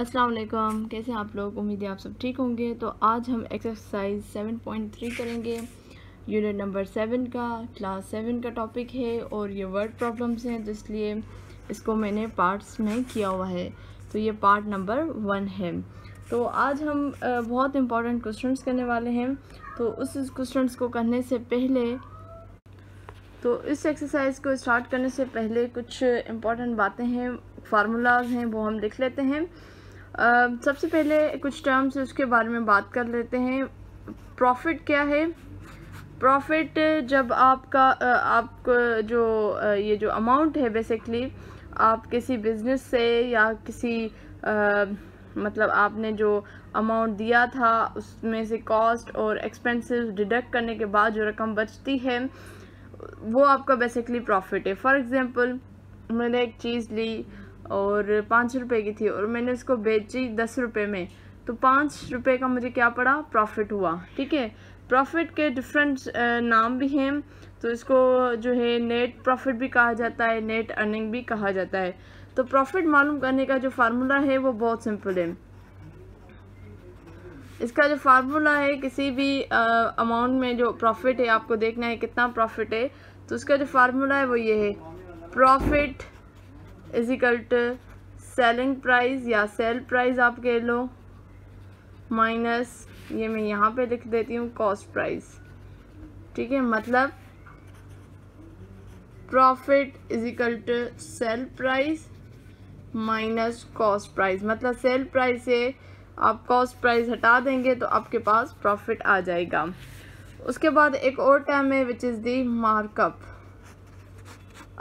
अस्सलाम वालेकुम, कैसे हैं आप लोग। उम्मीद है आप सब ठीक होंगे। तो आज हम एक्सरसाइज 7.3 करेंगे, यूनिट नंबर 7 का क्लास 7 का टॉपिक है और ये वर्ड प्रॉब्लम्स हैं, तो इसलिए इसको मैंने पार्ट्स में किया हुआ है। तो ये पार्ट नंबर 1 है। तो आज हम बहुत इंपॉर्टेंट क्वेश्चंस करने वाले हैं। तो उस क्वेश्चंस को करने से पहले, तो इस एक्सरसाइज को स्टार्ट करने से पहले कुछ इम्पॉर्टेंट बातें हैं, फार्मूलाज हैं, वो हम लिख लेते हैं। सबसे पहले कुछ टर्म्स उसके बारे में बात कर लेते हैं। प्रॉफिट क्या है? प्रॉफिट जब आपका जो अमाउंट है, बेसिकली आप किसी बिज़नेस से या किसी मतलब आपने जो अमाउंट दिया था उसमें से कॉस्ट और एक्सपेंसेस डिडक्ट करने के बाद जो रकम बचती है वो आपका बेसिकली प्रॉफिट है। फॉर एग्ज़ाम्पल, मैंने एक चीज़ ली और 5 रुपए की थी और मैंने उसको बेची 10 रुपए में, तो 5 रुपए का मुझे क्या पड़ा? प्रॉफिट हुआ। ठीक है, प्रॉफिट के डिफरेंट नाम भी हैं, तो इसको जो है नेट प्रॉफिट भी कहा जाता है, नेट अर्निंग भी कहा जाता है। तो प्रॉफिट मालूम करने का जो फार्मूला है वो बहुत सिंपल है। इसका जो फार्मूला है, किसी भी अमाउंट में जो प्रॉफिट है आपको देखना है कितना प्रॉफिट है, तो उसका जो फार्मूला है वो ये है, profit is equal to selling price या सेल प्राइस आप कह लो, माइनस, ये मैं यहाँ पे लिख देती हूँ, कॉस्ट प्राइस। ठीक है, मतलब profit is equal to sale price minus cost price, मतलब सेल प्राइस से आप कॉस्ट प्राइस हटा देंगे तो आपके पास प्रॉफिट आ जाएगा। उसके बाद एक और टर्म है विच इज़ दी मार्कअप।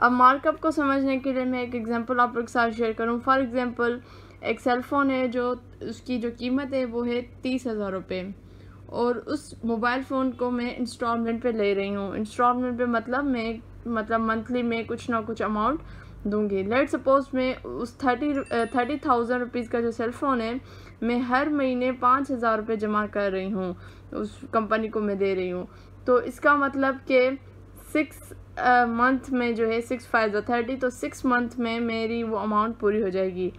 अब मार्कअप को समझने के लिए मैं एक एग्जांपल आप लोग के साथ शेयर करूं। फॉर एग्जांपल, एक सेल फ़ोन है जो उसकी जो कीमत है वो है 30,000 रुपये, और उस मोबाइल फ़ोन को मैं इंस्टॉलमेंट पे ले रही हूँ। इंस्टॉलमेंट पे मतलब मैं मंथली में कुछ ना कुछ अमाउंट दूंगी। लेट सपोज मैं उस 30,000 रुपीज़ का जो सेल फ़ोन है, मैं हर महीने 5,000 रुपये जमा कर रही हूँ, उस कंपनी को मैं दे रही हूँ। तो इसका मतलब कि 6 मंथ में जो है 6×5 = 30, तो 6 मंथ में मेरी वो अमाउंट पूरी हो जाएगी।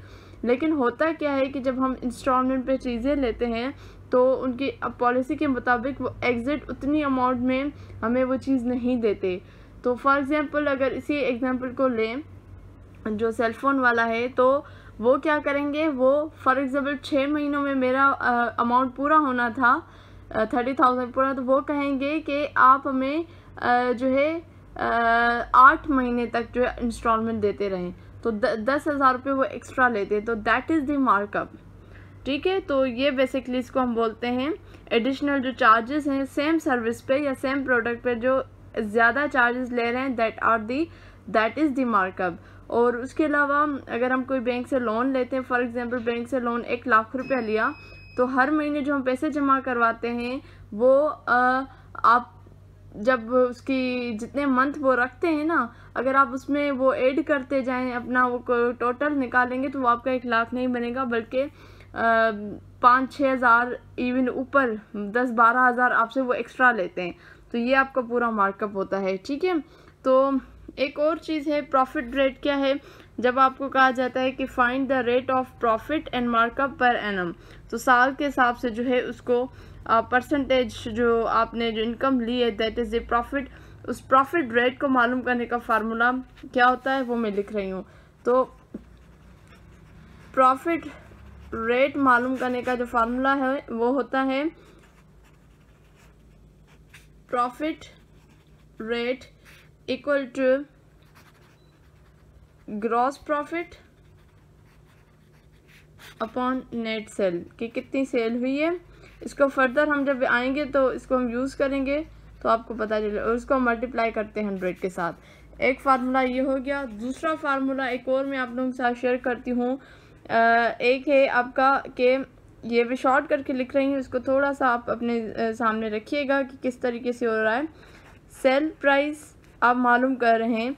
लेकिन होता क्या है कि जब हम इंस्टॉलमेंट पे चीज़ें लेते हैं तो उनकी पॉलिसी के मुताबिक वो एग्ज़िट उतनी अमाउंट में हमें वो चीज़ नहीं देते। तो फॉर एग्ज़ाम्पल, अगर इसी एग्ज़ाम्पल को लें जो सेलफोन वाला है, तो वो क्या करेंगे, वो फॉर एग्ज़ाम्पल 6 महीनों में मेरा अमाउंट पूरा होना था, 30,000 पूरा, तो वो कहेंगे कि आप हमें जो है 8 महीने तक जो है इंस्टॉलमेंट देते रहें, तो 10,000 रुपये वो एक्स्ट्रा लेते हैं। तो दैट इज़ द मार्कअप। ठीक है, तो ये बेसिकली इसको हम बोलते हैं एडिशनल जो चार्जेस हैं सेम सर्विस पे या सेम प्रोडक्ट पे जो ज़्यादा चार्जेस ले रहे हैं, दैट इज़ द मार्कअप। और उसके अलावा अगर हम कोई बैंक से लोन लेते हैं, फॉर एग्ज़ाम्पल बैंक से लोन 1 लाख रुपया लिया, तो हर महीने जो हम पैसे जमा करवाते हैं वो आप जब उसकी जितने मंथ वो रखते हैं ना, अगर आप उसमें वो ऐड करते जाएं, अपना वो टोटल निकालेंगे, तो वो आपका 1 लाख नहीं बनेगा बल्कि 5-6 हज़ार, इवन ऊपर 10-12 हज़ार आपसे वो एक्स्ट्रा लेते हैं। तो ये आपका पूरा मार्कअप होता है। ठीक है, तो एक और चीज़ है, प्रॉफिट रेट क्या है? जब आपको कहा जाता है कि find the rate of profit and markup per annum, तो साल के हिसाब से जो है उसको परसेंटेज जो आपने जो इनकम ली है, दैट इज़ ए प्रॉफिट, उस प्रॉफिट रेट को मालूम करने का फार्मूला क्या होता है वो मैं लिख रही हूँ। तो प्रॉफिट रेट मालूम करने का जो फार्मूला है वो होता है profit rate equal to gross profit upon net sale, कि कितनी सेल हुई है। इसको फर्दर हम जब आएंगे तो इसको हम यूज़ करेंगे तो आपको पता चले, और उसको मल्टीप्लाई करते हैं 100 के साथ। एक फार्मूला ये हो गया। दूसरा फार्मूला एक और मैं आप लोगों के साथ शेयर करती हूँ। एक है आपका कि ये भी शॉर्ट करके लिख रही हूँ, इसको थोड़ा सा आप अपने सामने रखिएगा कि किस तरीके से हो रहा है। सेल प्राइस आप मालूम कर रहे हैं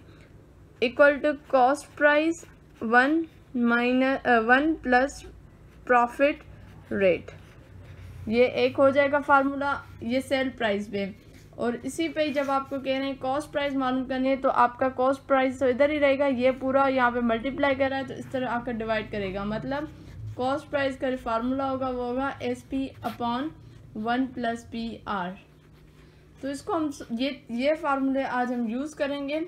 equal to cost price 1 plus profit rate, ये एक हो जाएगा फार्मूला, ये सेल प्राइस पे। और इसी पे जब आपको कह रहे हैं कॉस्ट प्राइस मालूम करनी है, तो आपका कॉस्ट प्राइस तो इधर ही रहेगा, ये पूरा यहाँ पे मल्टीप्लाई कर रहा है, तो इस तरह आपका डिवाइड करेगा, मतलब कॉस्ट प्राइस का फार्मूला होगा वो होगा SP/1 + PR। तो इसको हम ये फार्मूले आज हम यूज़ करेंगे।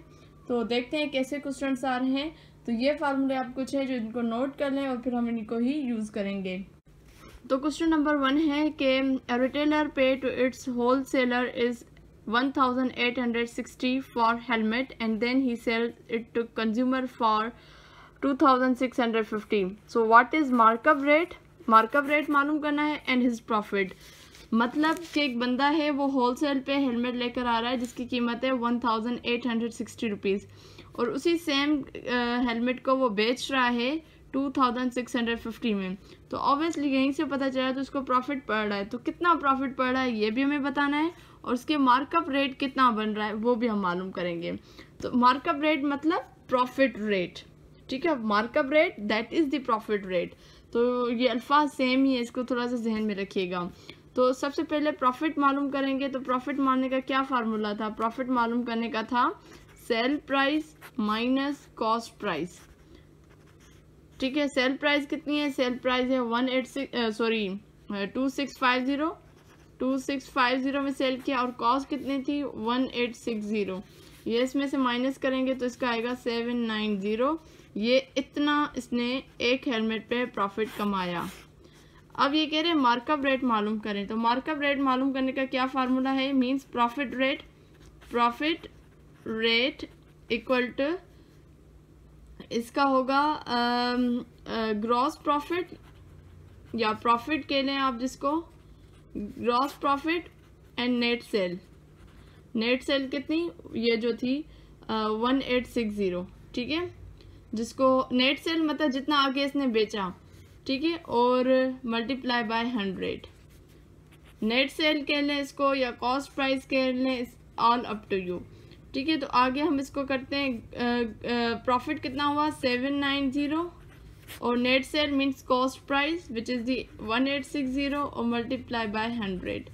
तो देखते हैं कैसे क्वेश्चंस आ रहे हैं। तो ये फार्मूले आप कुछ है जो इनको नोट कर लें और फिर हम इनको ही यूज़ करेंगे। तो क्वेश्चन नंबर 1 है कि retailer pay to its wholesaler is 1860 for helmet and then he sell it to consumer for 2650। So what is markup rate? Markup rate मालूम करना है एंड हिज प्रॉफिट। मतलब कि एक बंदा है वो होलसेल पे हेलमेट लेकर आ रहा है जिसकी कीमत है 1860 रुपीज़ और उसी सेम हेलमेट को वो बेच रहा है 2650 में। तो ऑब्वियसली यहीं से पता चला तो उसको प्रॉफिट पड़ रहा है। तो कितना प्रॉफिट पड़ रहा है ये भी हमें बताना है और उसके मार्कअप रेट कितना बन रहा है वो भी हम मालूम करेंगे। तो मार्कअप रेट मतलब प्रॉफिट रेट, ठीक है। Markup rate that is the profit rate. तो ये अल्फाज सेम ही है, इसको थोड़ा सा जहन में रखिएगा। तो सबसे पहले प्रॉफिट मालूम करेंगे। तो प्रॉफिट मानने का क्या फार्मूला था? प्रॉफिट मालूम करने का था sale price minus cost price, ठीक है। सेल प्राइस कितनी है? सेल प्राइस है 2650 में सेल किया और कॉस्ट कितनी थी 1860। ये इसमें से माइनस करेंगे तो इसका आएगा 790। ये इतना इसने एक हेलमेट पे प्रॉफिट कमाया। अब ये कह रहे हैं मार्कअप रेट मालूम करें। तो मार्कअप रेट मालूम करने का क्या फार्मूला है? Means profit rate equal to इसका होगा ग्रॉस प्रॉफिट या प्रॉफिट कह लें आप जिसको, gross profit and net sale. Net sale कितनी? ये जो थी 1860, ठीक है। जिसको नेट सेल मतलब जितना आगे इसने बेचा, ठीक है, और मल्टीप्लाई बाय 100। नेट सेल कह लें इसको या कॉस्ट प्राइस कह लें, ऑल अप टू यू, ठीक है। तो आगे हम इसको करते हैं। प्रॉफिट कितना हुआ 790 और net sale means cost price which is the 1860 और मल्टीप्लाई बाय 100।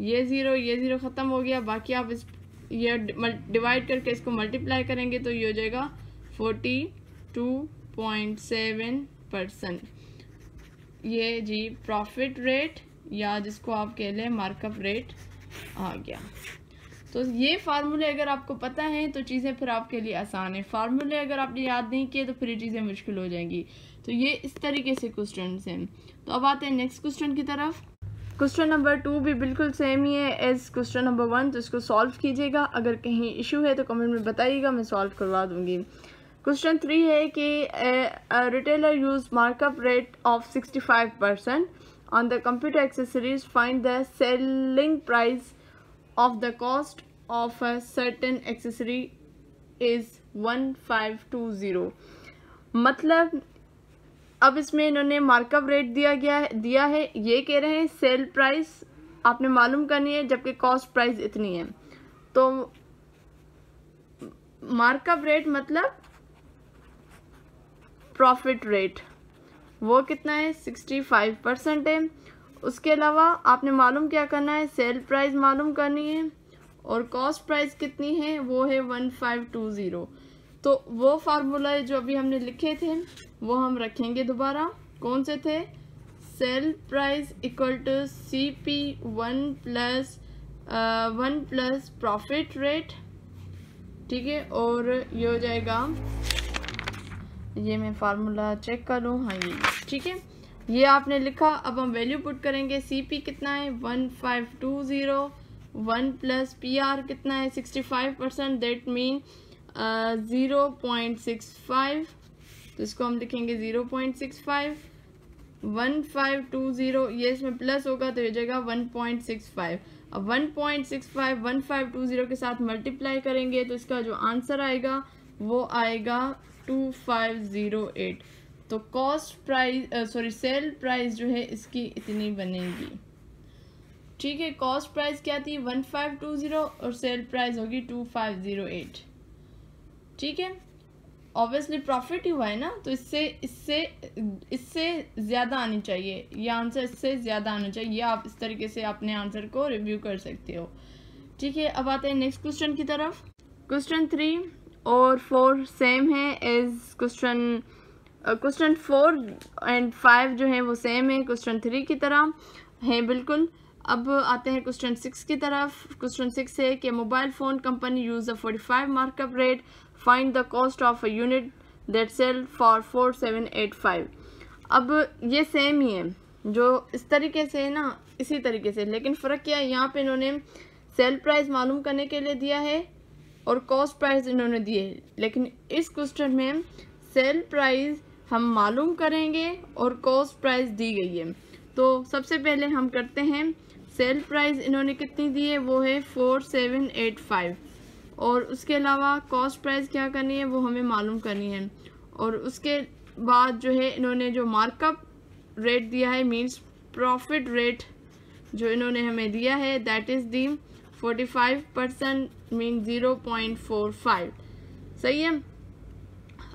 ये ज़ीरो ख़त्म हो गया, बाकी आप इस ये डिवाइड करके इसको मल्टीप्लाई करेंगे तो ये हो जाएगा 42.7%। ये जी प्रॉफिट रेट या जिसको आप कह लें मार्कअप रेट आ गया। तो ये फार्मूले अगर आपको पता है तो चीज़ें फिर आपके लिए आसान है। फार्मूले अगर आपने याद नहीं किए तो फिर ये चीज़ें मुश्किल हो जाएंगी। तो ये इस तरीके से क्वेश्चन हैं। तो अब आते हैं नेक्स्ट क्वेश्चन की तरफ। क्वेश्चन नंबर 2 भी बिल्कुल सेम ही है एज क्वेश्चन नंबर 1। तो इसको सॉल्व कीजिएगा। अगर कहीं इशू है तो कमेंट में बताइएगा, मैं सॉल्व करवा दूँगी। क्वेश्चन 3 है कि retailer use markup rate of 65% on the computer accessories, find the selling price of the cost of a certain accessory is 1520। मतलब अब इसमें इन्होंने मार्कअप रेट दिया है। ये कह रहे हैं सेल प्राइस आपने मालूम करनी है जबकि कॉस्ट प्राइस इतनी है। तो मार्कअप रेट मतलब प्रॉफिट रेट वो कितना है 65% है। उसके अलावा आपने मालूम क्या करना है? सेल प्राइस मालूम करनी है और कॉस्ट प्राइस कितनी है वो है 1520। तो वो फार्मूला जो अभी हमने लिखे थे वो हम रखेंगे दोबारा। कौन से थे? Sale price equal to CP 1 plus profit rate, ठीक है। और ये हो जाएगा, ये मैं फार्मूला चेक कर लूँ, हाँ ये ठीक है, ये आपने लिखा। अब हम वैल्यू पुट करेंगे। CP कितना है 1520, 1 + PR कितना है 65%, दैट मीन 0.65। तो इसको हम लिखेंगे 0.65, 1520 ये इसमें प्लस होगा तो हो जाएगा 1.65। अब 1.65 1520 के साथ मल्टीप्लाई करेंगे तो इसका जो आंसर आएगा वो आएगा 2508। तो सेल प्राइस जो है इसकी इतनी बनेगी, ठीक है। कॉस्ट प्राइस क्या थी 1520 और सेल प्राइस होगी 2508, ठीक है। ऑब्वियसली प्रॉफिट ही हुआ है ना, तो इससे ज़्यादा आनी चाहिए, ये आंसर इससे ज़्यादा आना चाहिए। आप इस तरीके से अपने आंसर को रिव्यू कर सकते हो, ठीक है। अब आते हैं नेक्स्ट क्वेश्चन की तरफ। क्वेश्चन 3 और 4 सेम है एज क्वेश्चन क्वेश्चन 4 और 5 जो हैं वो सेम है क्वेश्चन 3 की तरह हैं बिल्कुल। अब आते हैं क्वेश्चन 6 की तरफ। क्वेश्चन 6 है कि mobile phone company use a 45 markup rate, find the cost of a unit that sell for 4785। अब ये सेम ही है जो इस तरीके से है ना, इसी तरीके से, लेकिन फ़र्क क्या है, यहाँ पे इन्होंने सेल प्राइस मालूम करने के लिए दिया है और कॉस्ट प्राइस इन्होंने दिए है, लेकिन इस क्वेश्चन में सेल प्राइस हम मालूम करेंगे और कॉस्ट प्राइस दी गई है। तो सबसे पहले हम करते हैं सेल प्राइस इन्होंने कितनी दी है वो है 4785 और उसके अलावा कॉस्ट प्राइस क्या करनी है वो हमें मालूम करनी है, और उसके बाद जो है इन्होंने जो मार्कअप रेट दिया है मींस प्रॉफिट रेट जो इन्होंने हमें दिया है दैट इज़ दी 45% मीन 0.45, सही है।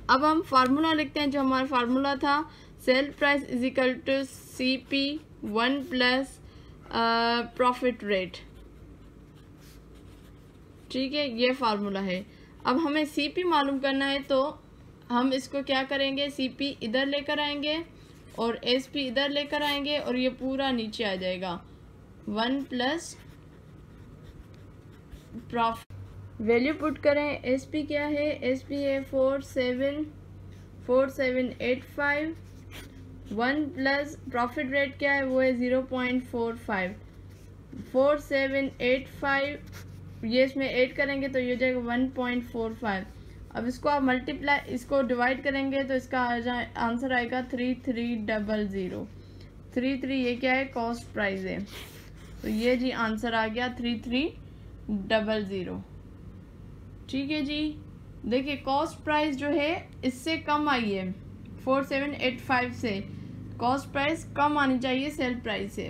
अब हम फार्मूला लिखते हैं, जो हमारा फार्मूला था sale price is equal to CP1 plus profit rate, ठीक है, ये फार्मूला है। अब हमें CP मालूम करना है तो हम इसको क्या करेंगे, CP इधर लेकर आएंगे और SP इधर लेकर आएंगे और ये पूरा नीचे आ जाएगा 1 प्लस प्रॉफिट। वैल्यू पुट करें, SP क्या है, SP है 4785, 1 प्लस प्रॉफिट रेट क्या है वो है 0.45, 4785 ये इसमें ऐड करेंगे तो ये हो जाएगा 1.45। अब इसको आप मल्टीप्लाई, इसको डिवाइड करेंगे तो इसका आंसर आएगा 3300। 33 ये क्या है, कॉस्ट प्राइस है, तो ये जी आंसर आ गया 3300, ठीक है जी। देखिए कॉस्ट प्राइस जो है इससे कम आई है, 4785 से कॉस्ट प्राइस कम आनी चाहिए सेल प्राइस से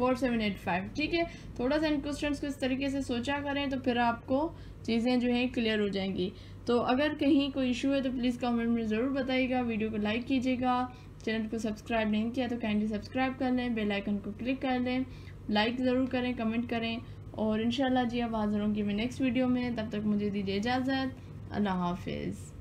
4785, ठीक है। थोड़ा सा इन क्वेश्चंस को इस तरीके से सोचा करें तो फिर आपको चीज़ें जो हैं क्लियर हो जाएंगी। तो अगर कहीं कोई इशू है तो प्लीज़ कमेंट में ज़रूर बताइएगा, वीडियो को लाइक कीजिएगा, चैनल को सब्सक्राइब नहीं किया तो काइंडली सब्सक्राइब कर लें, बेल आइकन को क्लिक कर लें, लाइक ज़रूर करें, कमेंट करें, और इंशाल्लाह जी अब हाज़िर होंगी मैं नेक्स्ट वीडियो में। तब तक मुझे दीजिए इजाज़त, अल्लाह हाफिज़।